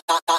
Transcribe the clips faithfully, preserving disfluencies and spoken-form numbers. Some of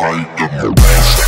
I am the best.